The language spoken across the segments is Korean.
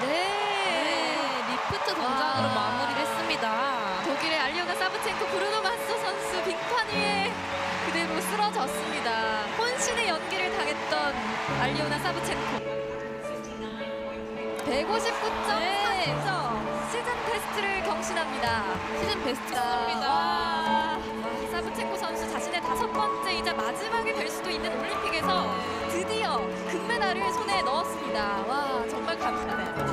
네, 리프트 동작으로 마무리를 했습니다. 독일의 알리오나 사브첸코, 브루노 마스 선수 빙판 위에 그대로 쓰러졌습니다. 혼신의 연기를 당했던 알리오나 사브첸코. 159.4점, 네. 시즌 베스트를 경신합니다. 시즌 베스트입니다. 사브첸코 선수 자신의 5번째이자 마지막이 될 수도 있는 올림픽에서 드디어 금메달을 손에 넣었습니다. 와, 정말 감사합니다.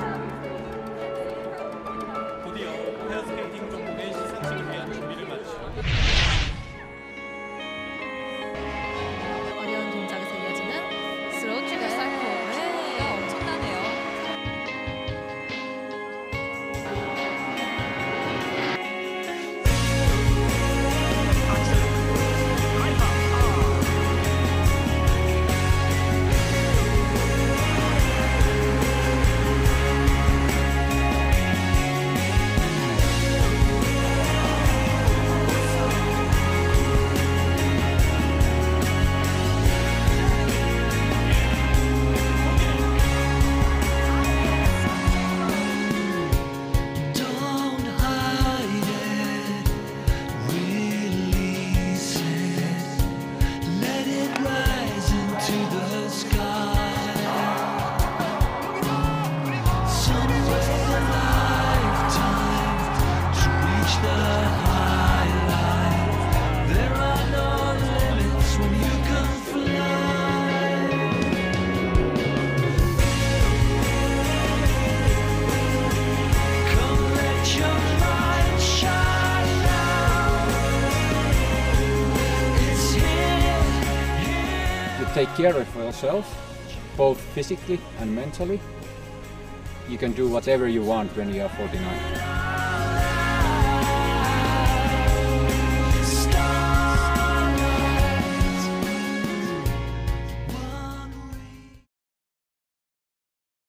드디어 헤어스케이팅 종목의 시상식을 위한 준비를 마치고 어려운 동작에서 이어지는 슬로우 트리플 살코. Take care of yourself, both physically and mentally. You can do whatever you want when you are 49.